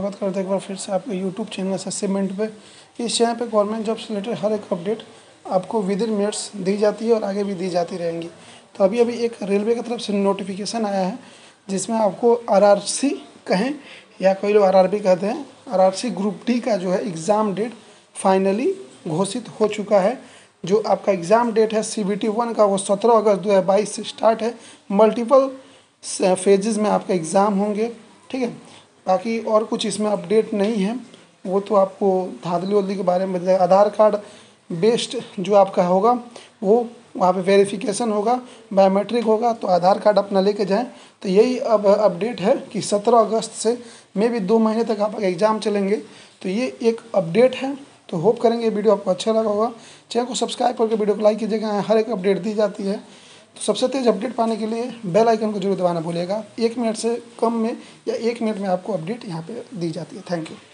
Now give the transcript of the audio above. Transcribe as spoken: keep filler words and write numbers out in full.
स्वागत करते हैं एक बार फिर से आपके यूट्यूब चैनल असेसमेंट पे। इस चैनल पे गवर्नमेंट जॉब से रिलेटेड हर एक अपडेट आपको विद इन मिनट्स दी जाती है और आगे भी दी जाती रहेंगी। तो अभी अभी एक रेलवे की तरफ से नोटिफिकेशन आया है जिसमें आपको आरआरसी कहें या कोई लोग आरआरबी कहते हैं, आरआरसी ग्रुप डी का जो है एग्ज़ाम डेट फाइनली घोषित हो चुका है। जो आपका एग्ज़ाम डेट है सी बी टी वन का वो सत्रह अगस्त दो हज़ार बाईस से स्टार्ट है। मल्टीपल फेजेज़ में आपका एग्ज़ाम होंगे, ठीक है। बाकी और कुछ इसमें अपडेट नहीं है, वो तो आपको धांधली उदली के बारे में बताया। आधार कार्ड बेस्ड जो आपका होगा वो वहाँ पे वेरिफिकेशन होगा, बायोमेट्रिक होगा, तो आधार कार्ड अपना लेके जाएं। तो यही अब अपडेट है कि सत्रह अगस्त से मे भी दो महीने तक आपका एग्ज़ाम चलेंगे। तो ये एक अपडेट है, तो होप करेंगे वीडियो आपको अच्छा लगा होगा। चैनल को सब्सक्राइब करके वीडियो को लाइक कीजिएगा, हर एक अपडेट दी जाती है। तो सबसे तेज़ अपडेट पाने के लिए बेल आइकन को जरूर दबाना भूलिएगा। एक मिनट से कम में या एक मिनट में आपको अपडेट यहाँ पे दी जाती है। Thank you.